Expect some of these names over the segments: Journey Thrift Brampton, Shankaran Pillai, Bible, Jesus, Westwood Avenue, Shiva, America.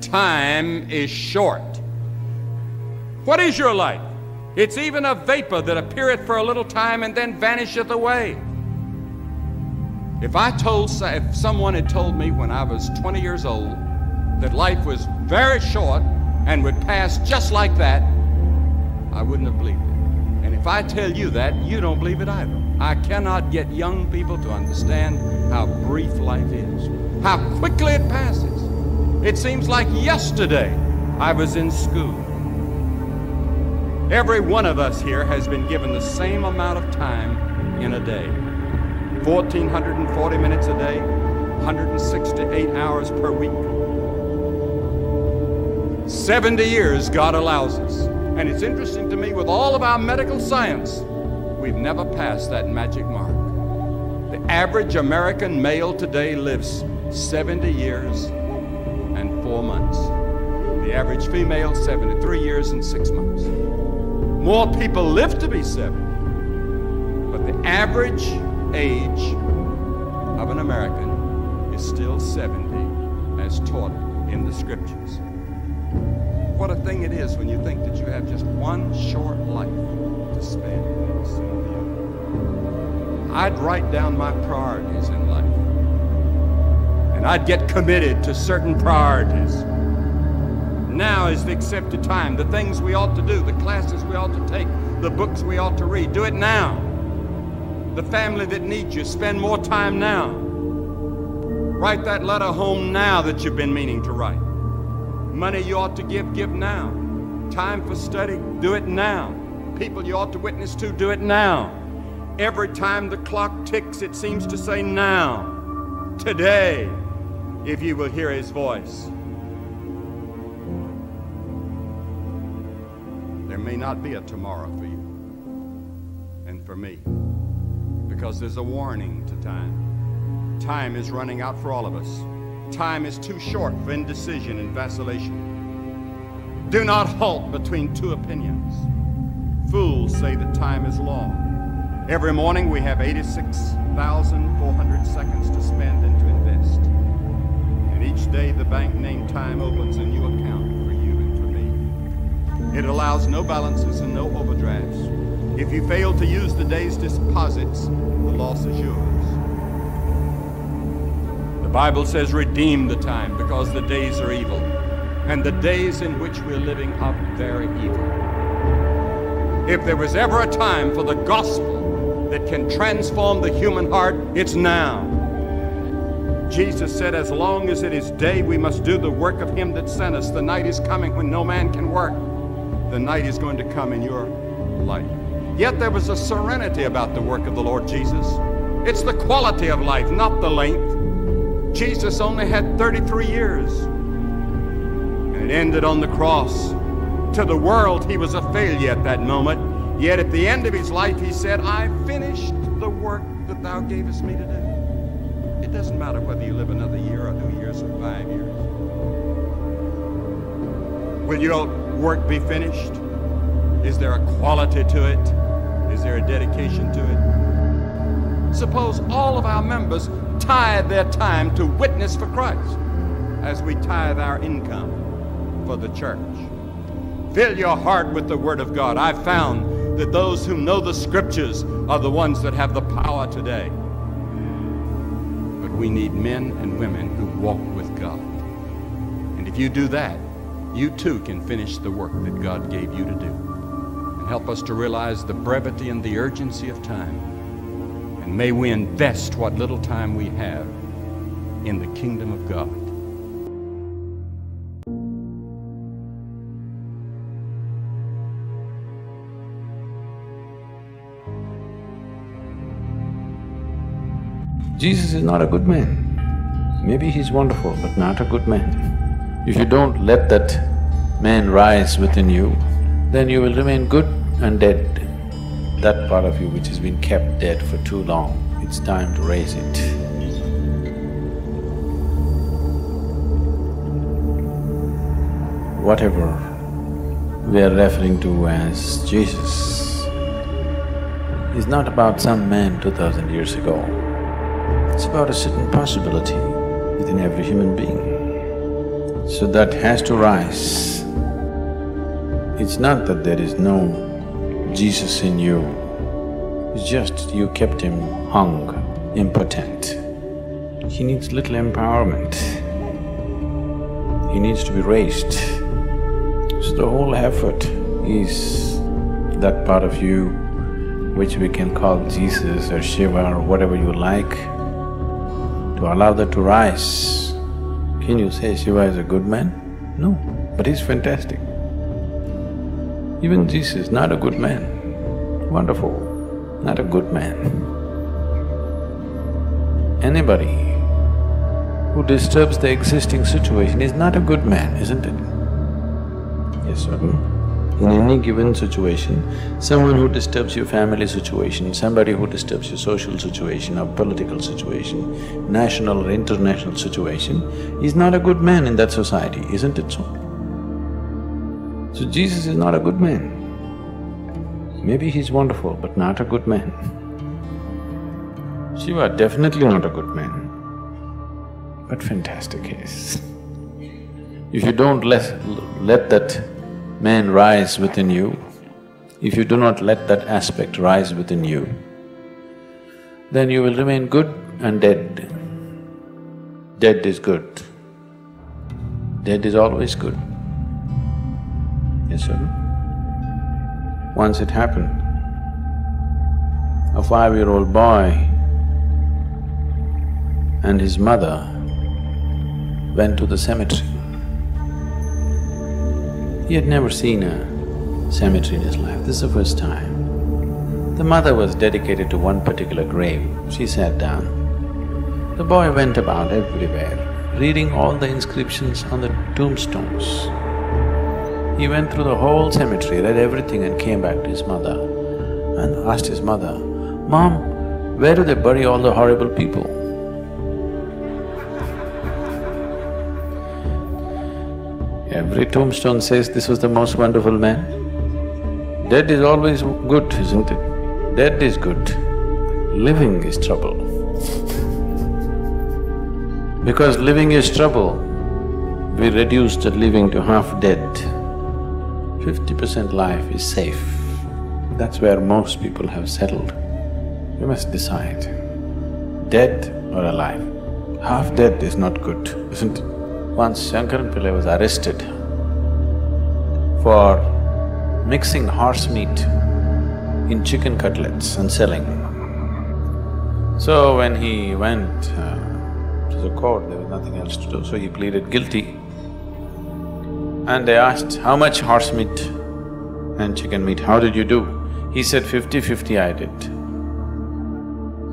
Time is short. What is your life? It's even a vapor that appeareth for a little time and then vanisheth away. If someone had told me when I was 20 years old that life was very short and would pass just like that, I wouldn't have believed it. And if I tell you that, you don't believe it either. I cannot get young people to understand how brief life is, how quickly it passes. It seems like yesterday I was in school. Every one of us here has been given the same amount of time in a day. 1,440 minutes a day, 168 hours per week. 70 years God allows us. And it's interesting to me, with all of our medical science, we've never passed that magic mark. The average American male today lives 70 years and 4 months. The average female, 73 years and 6 months. More people live to be 70, but the average age of an American is still 70, as taught in the scriptures. What a thing it is when you think that you have just one short life to spend. I'd write down my priorities in life, and I'd get committed to certain priorities. Now is the accepted time, the things we ought to do, the classes we ought to take, the books we ought to read. Do it now. The family that needs you, spend more time now. Write that letter home now that you've been meaning to write. Money you ought to give now. Time for study, do it now. People you ought to witness to, do it now. Every time the clock ticks, it seems to say now, today, if you will hear his voice. There may not be a tomorrow for you and for me, because there's a warning to time. Time is running out for all of us. Time is too short for indecision and vacillation. Do not halt between two opinions. Fools say that time is long. Every morning we have 86,400 seconds to spend and to invest. And each day the bank named time opens a new account for you and for me. It allows no balances and no overdrafts. If you fail to use the day's deposits, the loss is yours. The Bible says, redeem the time, because the days are evil. And the days in which we're living are very evil. If there was ever a time for the gospel that can transform the human heart, it's now. Jesus said, as long as it is day, we must do the work of him that sent us. The night is coming when no man can work. The night is going to come in your life. Yet there was a serenity about the work of the Lord Jesus. It's the quality of life, not the length. Jesus only had 33 years, and it ended on the cross. To the world, he was a failure at that moment. Yet at the end of his life, he said, I finished the work that thou gavest me to do. It doesn't matter whether you live another year or 2 years or 5 years. Will your work be finished? Is there a quality to it? Is there a dedication to it? Suppose all of our members tithe their time to witness for Christ, as we tithe our income for the church. Fill your heart with the Word of God. I've found that those who know the Scriptures are the ones that have the power today. But we need men and women who walk with God. And if you do that, you too can finish the work that God gave you to do. And help us to realize the brevity and the urgency of time. And may we invest what little time we have in the kingdom of God. Jesus is not a good man. Maybe he's wonderful, but not a good man. If you don't let that man rise within you, then you will remain good and dead. That part of you which has been kept dead for too long, it's time to raise it. Whatever we are referring to as Jesus is not about some man 2,000 years ago. It's about a certain possibility within every human being. So that has to rise. It's not that there is no Jesus in you, it's just you kept him hung, impotent. He needs little empowerment. He needs to be raised. So the whole effort is that part of you which we can call Jesus or Shiva or whatever you like, to allow that to rise. Can you say Shiva is a good man? No, but he's fantastic. Even Jesus, not a good man, wonderful, not a good man. Anybody who disturbs the existing situation is not a good man, isn't it? Yes or no? In any given situation, someone who disturbs your family situation, somebody who disturbs your social situation or political situation, national or international situation, is not a good man in that society, isn't it so? So Jesus is not a good man. Maybe he's wonderful, but not a good man. Shiva, definitely not a good man, but fantastic he is. If you don't let that man rise within you, if you do not let that aspect rise within you, then you will remain good and dead. Dead is good. Dead is always good. Yes or no? Once it happened, a 5-year-old boy and his mother went to the cemetery. He had never seen a cemetery in his life, this is the first time. The mother was dedicated to one particular grave, she sat down. The boy went about everywhere, reading all the inscriptions on the tombstones. He went through the whole cemetery, read everything and came back to his mother and asked his mother, "Mom, where do they bury all the horrible people?" Every tombstone says this was the most wonderful man. Dead is always good, isn't it? Dead is good, living is trouble. Because living is trouble, we reduce the living to half dead. 50% life is safe. That's where most people have settled. You must decide, dead or alive. Half dead is not good, isn't it? Once Shankaran Pillai was arrested for mixing horse meat in chicken cutlets and selling. So when he went to the court, there was nothing else to do, so he pleaded guilty. And they asked, "How much horse meat and chicken meat, how did you do?" He said, 50-50 I did.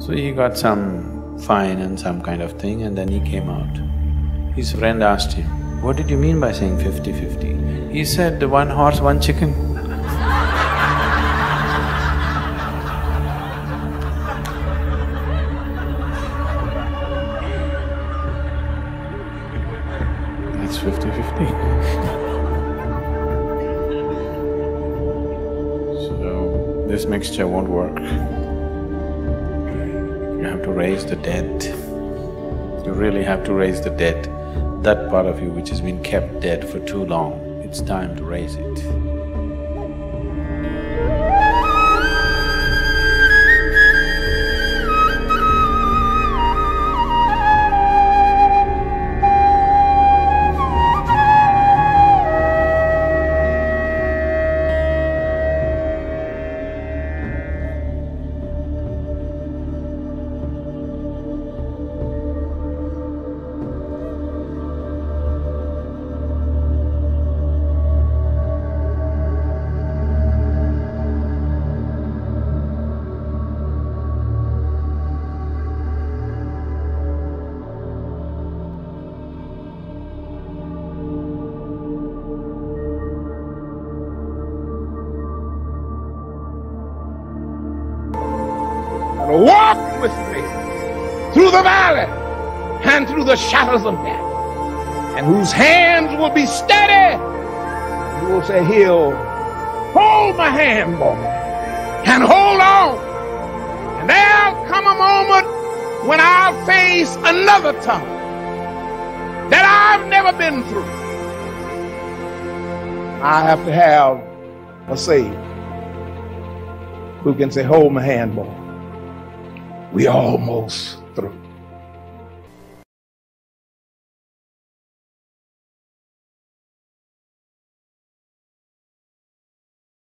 So he got some fine and some kind of thing and then he came out. His friend asked him, "What did you mean by saying 50-50? He said, "One horse, one chicken." That's 50-50. So, this mixture won't work. You have to raise the dead. You really have to raise the dead. That part of you which has been kept dead for too long, it's time to raise it. Walk with me through the valley and through the shadows of death, and whose hands will be steady. You will say, "He'll hold my hand, boy, and hold on." And there'll come a moment when I'll face another tunnel that I've never been through. I have to have a Savior who can say, hold my hand, boy. We almost through.